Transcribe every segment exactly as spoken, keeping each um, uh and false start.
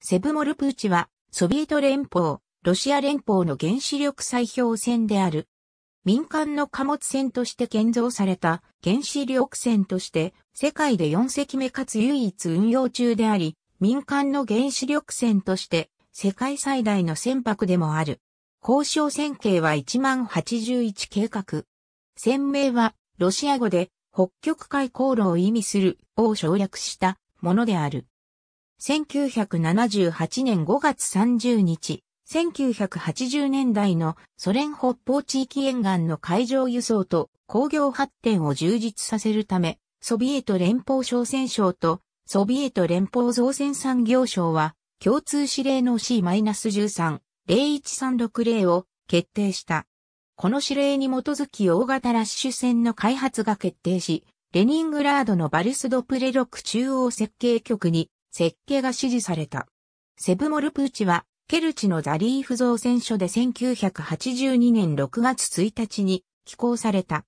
セブモルプーチは、ソビエト連邦、ロシア連邦の原子力砕氷船である。民間の貨物船として建造された原子力船として、世界でよん隻目かつ唯一運用中であり、民間の原子力船として、世界最大の船舶でもある。交渉船径はいちまんはちじゅういち計画。船名は、ロシア語で、北極海航路を意味する、を省略したものである。せんきゅうひゃくななじゅうはちねんごがつさんじゅうにち、せんきゅうひゃくはちじゅうねんだいのソ連北方地域沿岸の海上輸送と工業発展を充実させるため、ソビエト連邦商船省とソビエト連邦造船産業省は、共通指令の シー じゅうさん まるいちさんろくぜろ を決定した。この指令に基づき大型ラッシュ船の開発が決定し、レニングラードのバルスドプレロク中央設計局に設計が指示された。セブモルプーチは、ケルチのザリーフ造船所でせんきゅうひゃくはちじゅうにねんろくがつついたちに起工された。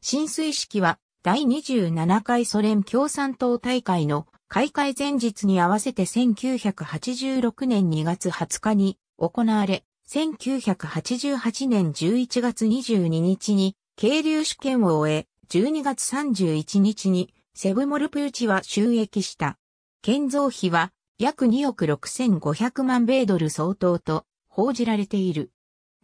進水式は、第にじゅうななかいソ連共産党大会の開会前日に合わせてせんきゅうひゃくはちじゅうろくねんにがつはつかに行われ、せんきゅうひゃくはちじゅうはちねんじゅういちがつにじゅうににちに係留試験を終え、じゅうにがつさんじゅういちにちにセブモルプーチは就役した。建造費は約におくろくせんごひゃくまんべいドル相当と報じられている。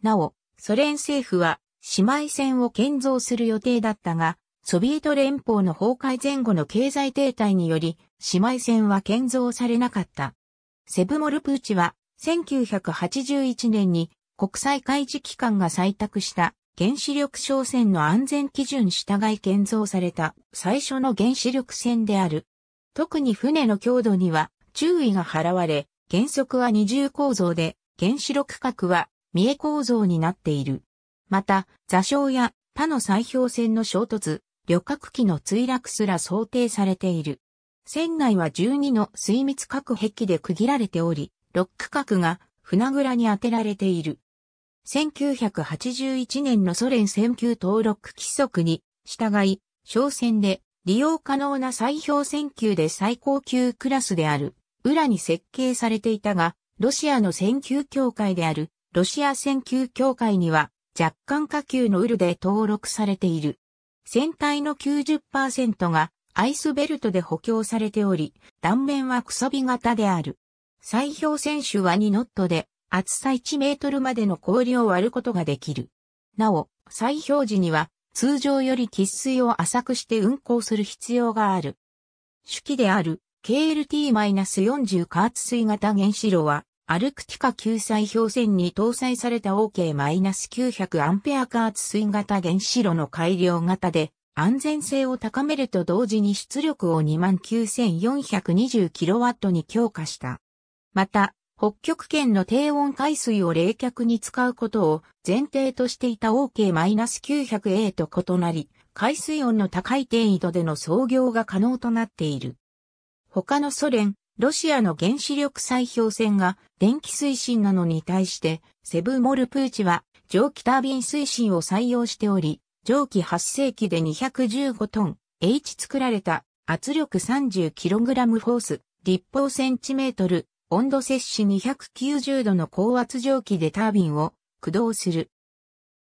なお、ソ連政府は姉妹船を建造する予定だったが、ソビエト連邦の崩壊前後の経済停滞により、姉妹船は建造されなかった。セブモルプーチは、せんきゅうひゃくはちじゅういちねんに国際海事機関が採択した原子力商船の安全基準従い建造された最初の原子力船である。特に船の強度には注意が払われ、原則は二重構造で原子力核は三重構造になっている。また、座礁や他の砕氷船の衝突、旅客機の墜落すら想定されている。船内はじゅうにの水密隔壁で区切られており、ろっ区画が船蔵に当てられている。せんきゅうひゃくはちじゅういちねんのソ連船級登録規則に従い、商船で利用可能な砕氷船級で最高級クラスである、ユーエルに設計されていたが、ロシアの船級協会である、ロシア船級協会には若干下級のユーエルで登録されている。船体の きゅうじゅっパーセント がアイスベルトで補強されており、断面はくさび型である。砕氷船首はにノットで、厚さいちメートルまでの氷を割ることができる。なお、砕氷時には、通常より喫水を浅くして運航する必要がある。主機である ケーエルティー よんじゅう 加圧水型原子炉は、アルクティカ級砕氷船に搭載された オーケーきゅうひゃく 加圧水型原子炉の改良型で、安全性を高めると同時に出力を にまんきゅうせんよんひゃくにじゅうキロワット に強化した。また、北極圏の低温海水を冷却に使うことを前提としていた オーケーきゅうひゃくエー と異なり、海水温の高い低緯度での操業が可能となっている。他のソ連、ロシアの原子力砕氷船が電気推進なのに対して、セブモルプーチは蒸気タービン推進を採用しており、蒸気発生機でにひゃくじゅうごトン、H 作られた圧力 さんじゅうキログラム フォース、立方センチメートル、温度摂氏にひゃくきゅうじゅうどの高圧蒸気でタービンを駆動する。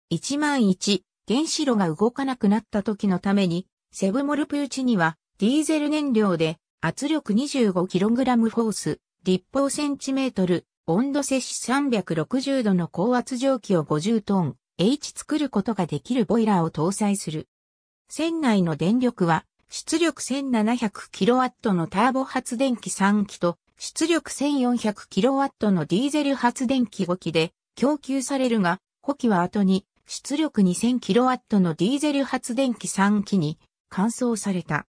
いちまんいち、原子炉が動かなくなった時のために、セブモルプーチにはディーゼル燃料で圧力 にじゅうごキログラム フォース、立方センチメートル、温度摂氏さんびゃくろくじゅうどの高圧蒸気をごじゅうトン、H 作ることができるボイラーを搭載する。船内の電力は、出力 せんななひゃくキロワット のターボ発電機さんきと、出力 せんよんひゃくキロワット のディーゼル発電機ごきで供給されるが、ごきは後に出力 にせんキロワット のディーゼル発電機さんきに換装された。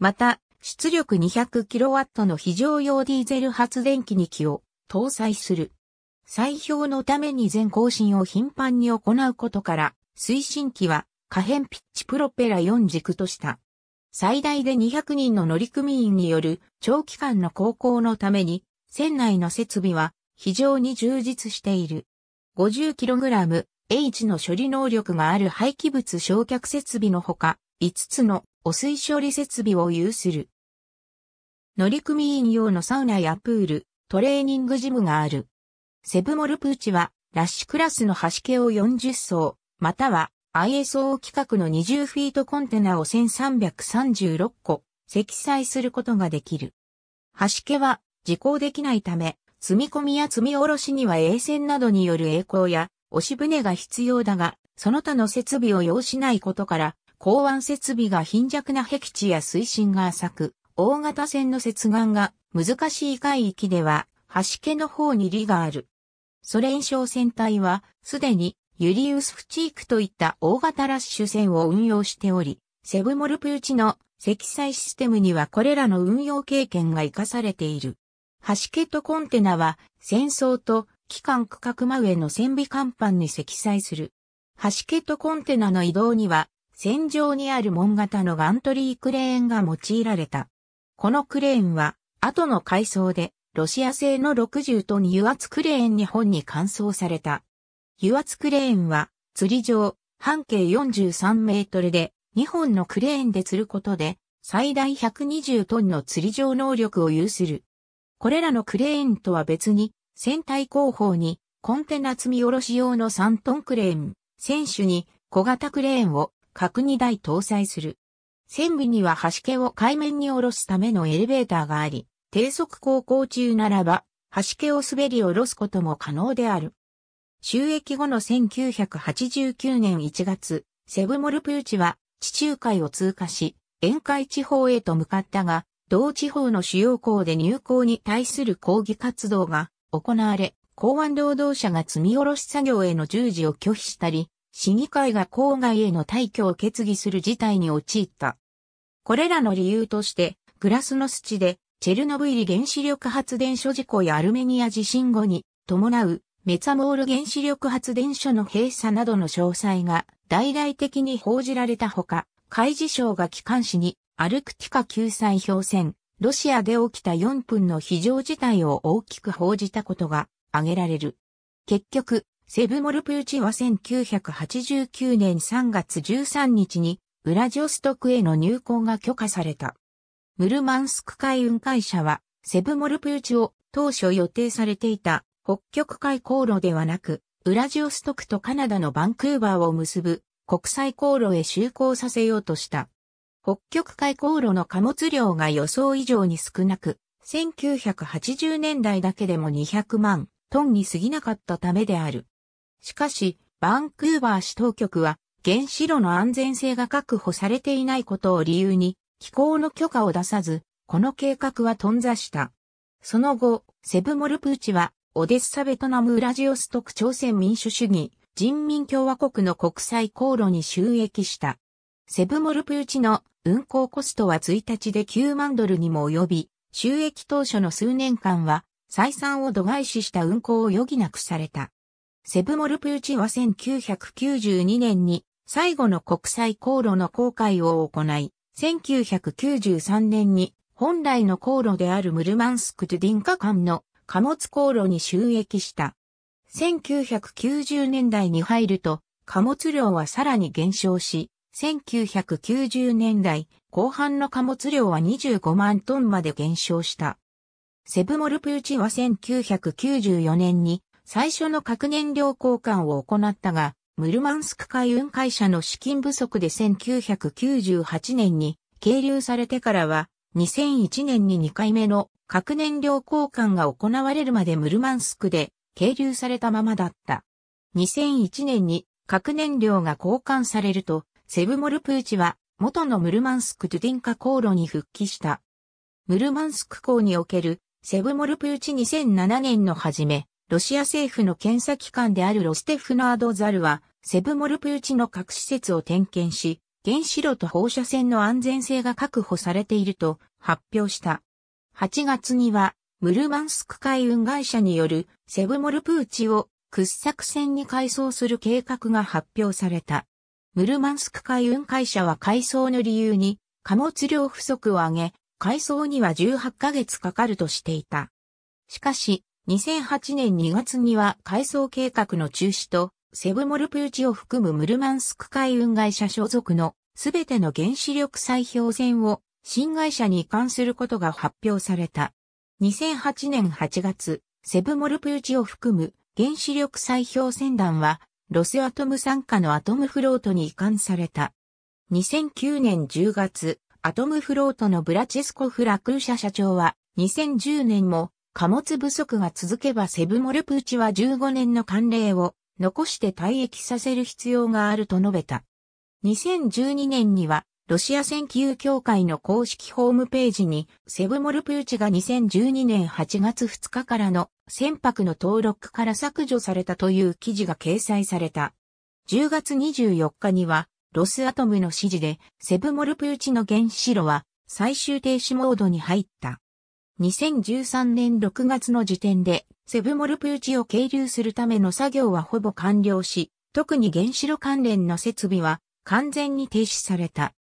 また、出力 にひゃくキロワット の非常用ディーゼル発電機に機を搭載する。砕氷のために全更新を頻繁に行うことから、推進機は可変ピッチプロペラよんじくとした。最大でにひゃくにんの乗組員による長期間の航行のために、船内の設備は非常に充実している。ごじゅうキログラムエイチ の処理能力がある廃棄物焼却設備のほか、いつつの汚水処理設備を有する。乗組員用のサウナやプール、トレーニングジムがある。セブモルプーチは、ラッシュクラスの端径をよんじゅっ層、または アイエスオー 規格のにじゅうフィートコンテナをせんさんびゃくさんじゅうろく個、積載することができる。端径は、自航できないため、積み込みや積み下ろしには衛船などによる曳航や押し船が必要だが、その他の設備を要しないことから、港湾設備が貧弱な僻地や水深が浅く、大型船の接岸が難しい海域では、端径の方に利がある。ソ連商船隊は、すでにユリウス・フチークといった大型ラッシュ船を運用しており、セブモルプーチの積載システムにはこれらの運用経験が生かされている。端径とコンテナは、船倉と基幹区画真上の船尾甲板に積載する。端径とコンテナの移動には、船上にある門型のガントリークレーンが用いられた。このクレーンは、後の改装で、ロシア製のろくじゅうトン油圧クレーンにほんに換装された。油圧クレーンは、吊り上、半径よんじゅうさんメートルで、にほんのクレーンで吊ることで、最大ひゃくにじゅうトンの吊り上能力を有する。これらのクレーンとは別に、船体後方にコンテナ積み下ろし用のさんトンクレーン、船首に小型クレーンを各に台搭載する。船尾には端径を海面に下ろすためのエレベーターがあり、低速航行中ならば、端径を滑り下ろすことも可能である。就役後のせんきゅうひゃくはちじゅうきゅうねんいちがつ、セブモルプーチは地中海を通過し、沿海地方へと向かったが、同地方の主要港で入港に対する抗議活動が行われ、港湾労働者が積み下ろし作業への従事を拒否したり、市議会が郊外への退去を決議する事態に陥った。これらの理由として、グラスノスチでチェルノブイリ原子力発電所事故やアルメニア地震後に伴うメツァモール原子力発電所の閉鎖などの詳細が大々的に報じられたほか、海事省が機関紙にアルクティカ救済氷船、ロシアで起きたよんぷんの非常事態を大きく報じたことが挙げられる。結局、セブモルプーチはせんきゅうひゃくはちじゅうきゅうねんさんがつじゅうさんにちにウラジオストクへの入港が許可された。ムルマンスク海運会社はセブモルプーチを当初予定されていた北極海航路ではなく、ウラジオストクとカナダのバンクーバーを結ぶ国際航路へ就航させようとした。北極海航路の貨物量が予想以上に少なく、せんきゅうひゃくはちじゅうねんだいだけでもにひゃくまんトンに過ぎなかったためである。しかし、バンクーバー市当局は、原子炉の安全性が確保されていないことを理由に、寄港の許可を出さず、この計画は頓挫した。その後、セブモルプーチは、オデッサ・ベトナム・ウラジオストク朝鮮民主主義人民共和国の国際航路に就役した。セブモルプーチの運航コストはいちにちできゅうまんドルにも及び、就役当初の数年間は採算を度外視した運航を余儀なくされた。セブモルプーチはせんきゅうひゃくきゅうじゅうにねんに最後の国際航路の航海を行い、せんきゅうひゃくきゅうじゅうさんねんに本来の航路であるムルマンスク・トゥディンカ間の貨物航路に就役した。せんきゅうひゃくきゅうじゅうねんだいに入ると貨物量はさらに減少し、せんきゅうひゃくきゅうじゅうねんだいこう半の貨物量はにじゅうごまんトンまで減少した。セブモルプーチはせんきゅうひゃくきゅうじゅうよねんに最初の核燃料交換を行ったが、ムルマンスク海運会社の資金不足でせんきゅうひゃくきゅうじゅうはちねんに係留されてからは、にせんいちねんににかいめの核燃料交換が行われるまでムルマンスクで係留されたままだった。にせんいちねんに核燃料が交換されると、セブモルプーチは元のムルマンスク・トゥディンカ航路に復帰した。ムルマンスク港におけるセブモルプーチにせんななねんの初め、ロシア政府の検査機関であるロステフナードザルはセブモルプーチの各施設を点検し、原子炉と放射線の安全性が確保されていると発表した。はちがつにはムルマンスク海運会社によるセブモルプーチを掘削船に改装する計画が発表された。ムルマンスク海運会社は改装の理由に貨物量不足を挙げ、改装にはじゅうはちかげつかかるとしていた。しかし、にせんはちねんにがつには改装計画の中止と、セブモルプーチを含むムルマンスク海運会社所属のすべての原子力砕氷船を新会社に移管することが発表された。にせんはちねんはちがつ、セブ・モルプーチを含む原子力砕氷船団はロスアトム傘下のアトムフロートに移管された。にせんきゅうねんじゅうがつ、アトムフロートのブラチェスコフ・ラクーシャ社長はにせんじゅうねんも貨物不足が続けばセブ・モルプーチはじゅうごねんの慣例を残して退役させる必要があると述べた。にせんじゅうにねんにはロシア船級協会の公式ホームページにセブ・モルプーチがにせんじゅうにねんはちがつふつかからの船舶の登録から削除されたという記事が掲載された。じゅうがつにじゅうよっかにはロスアトムの指示でセブ・モルプーチの原子炉は最終停止モードに入った。にせんじゅうさんねんろくがつの時点でセブ・モルプーチを係留するための作業はほぼ完了し、特に原子炉関連の設備は完全に停止された。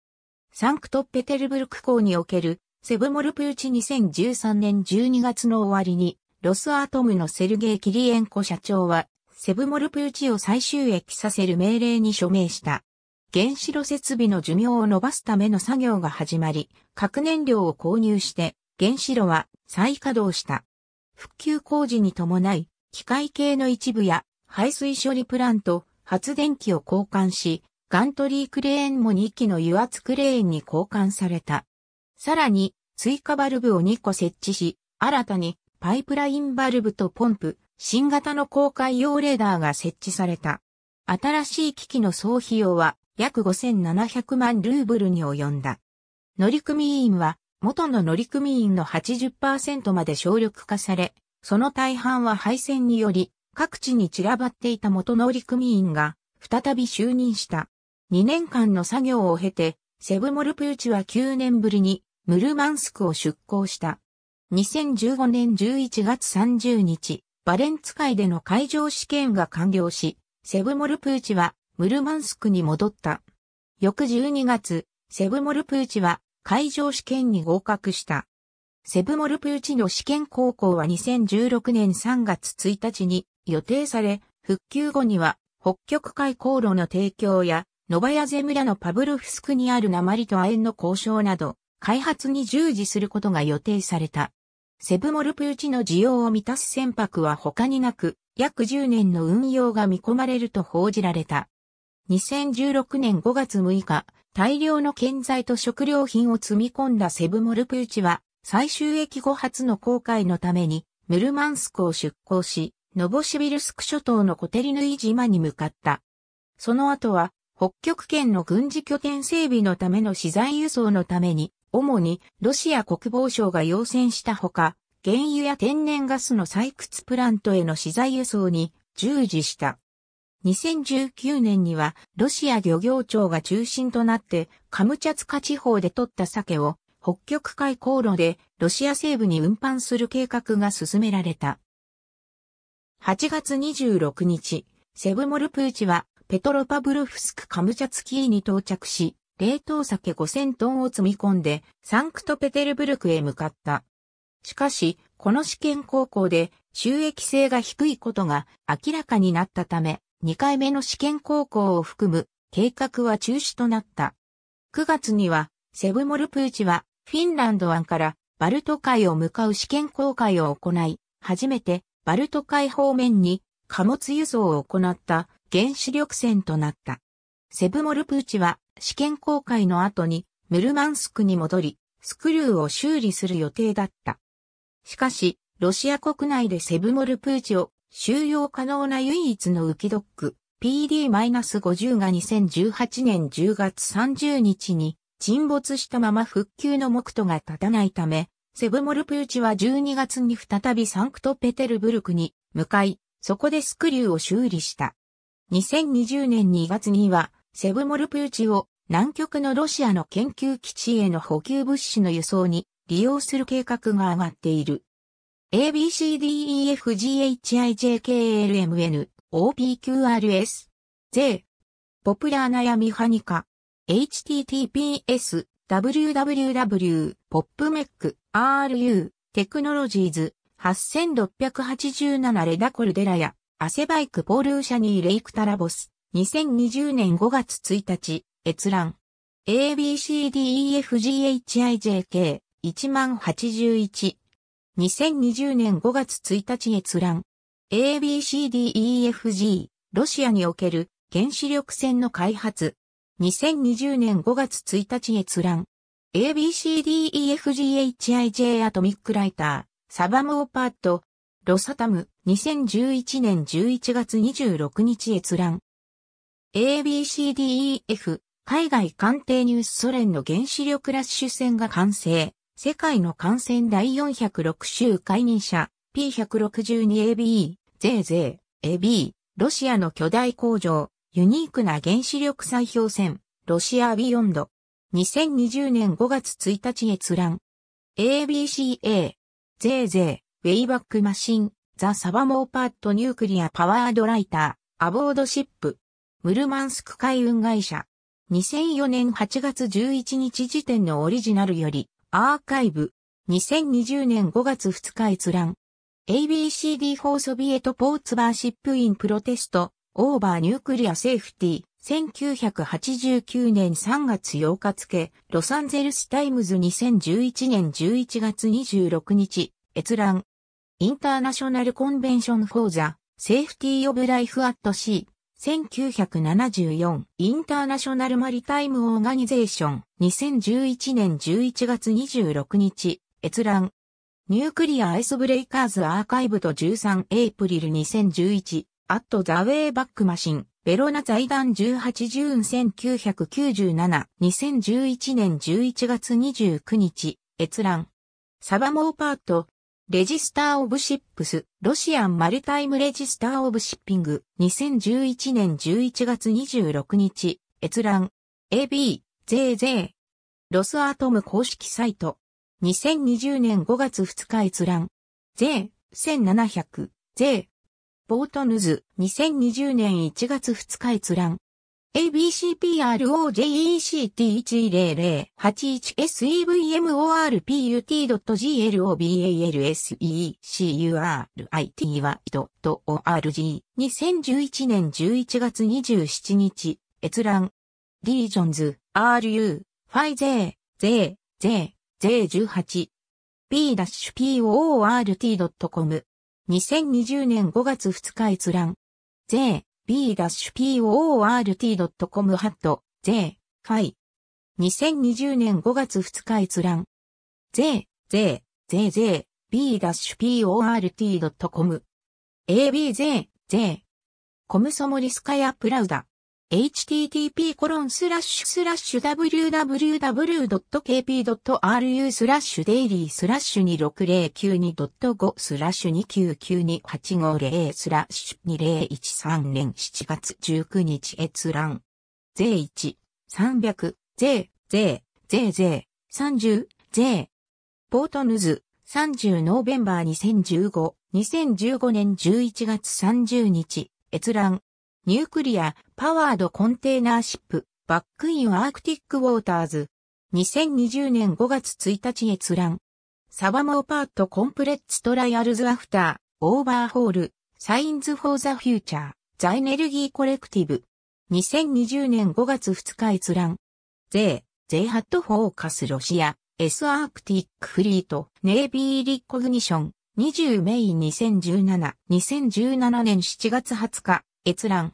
サンクトペテルブルク港におけるセブ・モルプーチにせんじゅうさんねんじゅうにがつの終わりにロスアトムのセルゲイ・キリエンコ社長はセブ・モルプーチを再収益させる命令に署名した。原子炉設備の寿命を延ばすための作業が始まり、核燃料を購入して原子炉は再稼働した。復旧工事に伴い、機械系の一部や排水処理プラント、発電機を交換し、ガントリークレーンもにきの油圧クレーンに交換された。さらに、追加バルブをにこ設置し、新たにパイプラインバルブとポンプ、新型の航海用レーダーが設置された。新しい機器の総費用は約ごせんななひゃくまんルーブルに及んだ。乗組員は元の乗組員の はちじゅっパーセント まで省力化され、その大半は敗戦により各地に散らばっていた元乗組員が再び就任した。にねんかんの作業を経て、セブ・モルプーチはきゅうねんぶりにムルマンスクを出港した。にせんじゅうごねんじゅういちがつさんじゅうにち、バレンツ海での海上試験が完了し、セブ・モルプーチはムルマンスクに戻った。翌じゅうにがつ、セブ・モルプーチは海上試験に合格した。セブ・モルプーチの試験航行はにせんじゅうろくねんさんがつついたちに予定され、復旧後には北極海航路の提供や、ノバヤゼ村のパブロフスクにある鉛と亜鉛の交渉など、開発に従事することが予定された。セブ・モルプーチの需要を満たす船舶は他になく、約じゅうねんの運用が見込まれると報じられた。にせんじゅうろくねんごがつむいか、大量の建材と食料品を積み込んだセブ・モルプーチは、最終駅後初の航海のために、ムルマンスクを出港し、ノボシビルスク諸島のコテリヌイ島に向かった。その後は、北極圏の軍事拠点整備のための資材輸送のために、主にロシア国防省が要請したほか、原油や天然ガスの採掘プラントへの資材輸送に従事した。にせんじゅうきゅうねんにはロシア漁業庁が中心となってカムチャツカ地方で取った鮭を北極海航路でロシア西部に運搬する計画が進められた。はちがつにじゅうろくにち、セブ・モルプーチはペトロパブロフスク・カムチャツキーに到着し、冷凍鮭ごせんトンを積み込んでサンクトペテルブルクへ向かった。しかし、この試験航行で収益性が低いことが明らかになったため、にかいめの試験航行を含む計画は中止となった。くがつには、セブ・モルプーチはフィンランド湾からバルト海を向かう試験航海を行い、初めてバルト海方面に貨物輸送を行った。原子力船となった。セブ・モルプーチは試験航海の後にムルマンスクに戻り、スクリューを修理する予定だった。しかし、ロシア国内でセブ・モルプーチを収容可能な唯一の浮きドック ピーディーごじゅう がにせんじゅうはちねんじゅうがつさんじゅうにちに沈没したまま復旧の目途が立たないため、セブ・モルプーチはじゅうにがつに再びサンクトペテルブルクに向かい、そこでスクリューを修理した。にせんにじゅうねんにがつには、セブ・モルプーチを南極のロシアの研究基地への補給物資の輸送に利用する計画が上がっている。エービーシーディーイーエフジーエイチアイジェーケーエルエムエヌオーピーキューアールエスゼット ポプラーナヤミハニカ エイチティーティーピーエスダブリューダブリュダブリューポップメックアールユーテクノロジーズはちろくはちななレダコルデラヤアセバイクポールーシャニーレイクタラボスにせんにじゅうねんごがつついたち閲覧 エービーシーディーイーエフジーエイチアイジェーケーいちまんはちじゅういちにせんにじゅうねんごがつついたち閲覧。エービーシーディーイーエフジー、ロシアにおける原子力船の開発。にせんにじゅうねんごがつついたち閲覧。エービーシーディーイーエフジーエイチアイジェー アトミックライター、サバモーパッド、ロサタム、にせんじゅういちねんじゅういちがつにじゅうろくにち閲覧。エービーシーディーイーエフ、海外艦艇ニュースソ連の原子力ラッシュ船が完成。世界の艦船だいよんひゃくろくしゅう解任者、ピーひゃくろくじゅうにエービー、ゼーゼーエービー、ロシアの巨大工場、ユニークな原子力砕氷船、ロシアビヨンド。にせんにじゅうねんごがつついたち閲覧。エービーシーエー、ゼーゼー、ウェイバックマシン、ザ・サバモーパッドニュークリアパワードライター、アボードシップ、ムルマンスク海運会社。にせんよねんはちがつじゅういちにち時点のオリジナルより、アーカイブ。にせんにじゅうねんごがつふつか閲覧。エービーシーディーフォー ソビエトポーツバーシップインプロテスト、オーバーニュークリアセーフティー。せんきゅうひゃくはちじゅうきゅうねんさんがつようか付、ロサンゼルスタイムズにせんじゅういちねんじゅういちがつにじゅうろくにち、閲覧。インターナショナルコンベンションフォーザ、セーフティーオブライフアットシー。せんきゅうひゃくななじゅうよんインターナショナルマリタイムオーガニゼーションにせんじゅういちねんじゅういちがつにじゅうろくにち閲覧ニュークリアアイスブレイカーズアーカイブドじゅうさんエイプリルにせんじゅういちアットザウェイバックマシンベロナ財団じゅうはちジューンせんきゅうひゃくきゅうじゅうなな にせんじゅういちねんじゅういちがつにじゅうくにち閲覧サバモーパートレジスターオブシップス、ロシアンマリタイムレジスターオブシッピング、にせんじゅういちねんじゅういちがつにじゅうろくにち、閲覧、エービーゼーゼー、ロスアトム公式サイト、にせんにじゅうねんごがつふつか閲覧、ゼーせんななひゃく、ゼー、ボートヌズ、にせんにじゅうねんいちがつふつか閲覧、エービーシーピーアールオージェーイーシーティーいちゼロゼロはちいちエスイーブイエムオーアールピーユーティードットジーエルオービーエーエルエスイーシーユーアールアイティーワイドットオーアールジーにせんじゅういちねんじゅういちがつにじゅうしちにち、閲覧、リージョンズ、アールユー、ファイゼー、ゼー、ゼーじゅうはち、ピーピーオーアールティードットコム、にせんにじゅうねんごがつふつか閲覧、ゼー、ピーピーオーアールティードットコム ハット、ゼー、ファイ。にせんにじゅうねんごがつふつか閲覧。ゼー、ゼー、ゼーゼー、ピーピーオーアールティードットコム。エービーゼー、ゼー。コムソモリスカヤプラウダ。エイチティーティーピーコロンスラッシュスラッシュダブリューダブリューダブリュードットケーピードットアールユースラッシュデイリースラッシュにろくぜろきゅうにごスラッシュにきゅうきゅうにはちごぜろスラッシュにぜろいちさんねんしちがつじゅうくにち閲覧。ゼーいちさんぜろぜろぜろぜろさんぜろぜろポートヌズさんじゅうノーベンバーにせんじゅうご にせんじゅうごねんじゅういちがつさんじゅうにち閲覧ニュークリア、パワードコンテーナーシップ、バックインアークティックウォーターズ。にせんにじゅうねんごがつついたち閲覧。サバモーパートコンプレッツトライアルズアフター、オーバーホール、サインズフォーザフューチャー、ザエネルギーコレクティブ。にせんにじゅうねんごがつふつか閲覧。ゼー、ゼーハットフォーカスロシア、Sアークティックフリート、ネイビーリコグニション、にじゅうメイにせんじゅうなな、にせんじゅうななねんしちがつはつか、閲覧。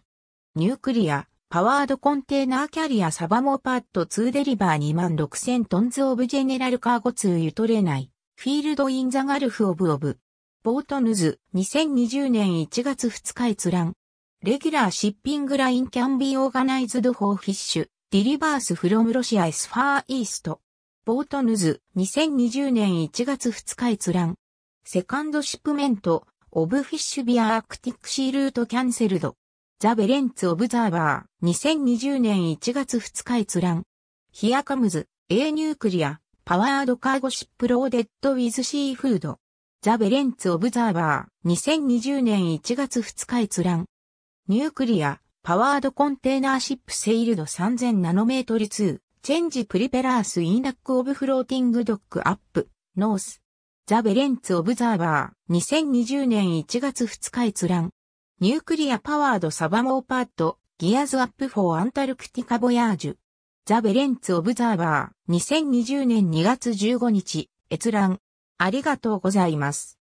ニュークリア、パワードコンテーナーキャリアサバモーパッドツーデリバーにまんろくせんトンズオブジェネラルカーゴツーユトレナイ、フィールドインザガルフオブオブ。ボートヌズ、にせんにじゅうねんいちがつふつか閲覧。レギュラーシッピングラインキャンビーオーガナイズドフォーフィッシュ、ディリバースフロムロシアエスファーイースト。ボートヌズ、にせんにじゅうねんいちがつふつか閲覧。セカンドシップメント、オブフィッシュビアアークティックシールートキャンセルド。ザ・ベレンツ・オブザーバー、にせんにじゅうねんいちがつふつか閲覧。ヒアカムズ、A ニュークリア、パワードカーゴシップローデッド・ウィズ・シーフード。ザ・ベレンツ・オブザーバー、にせんにじゅうねんいちがつふつか閲覧。ニュークリア、パワードコンテーナーシップセイルドさんぜんナノメートルツー、チェンジ・プリペラース・インラック・オブ・フローティング・ドック・アップ、ノース。ザ・ベレンツ・オブザーバー、にせんにじゅうねんいちがつふつか閲覧。ニュークリアパワードサバモーパッド、ギアズアップフォーアンタルクティカボヤージュ。ザ・ベレンツ・オブザーバー、にせんにじゅうねんにがつじゅうごにち、閲覧。ありがとうございます。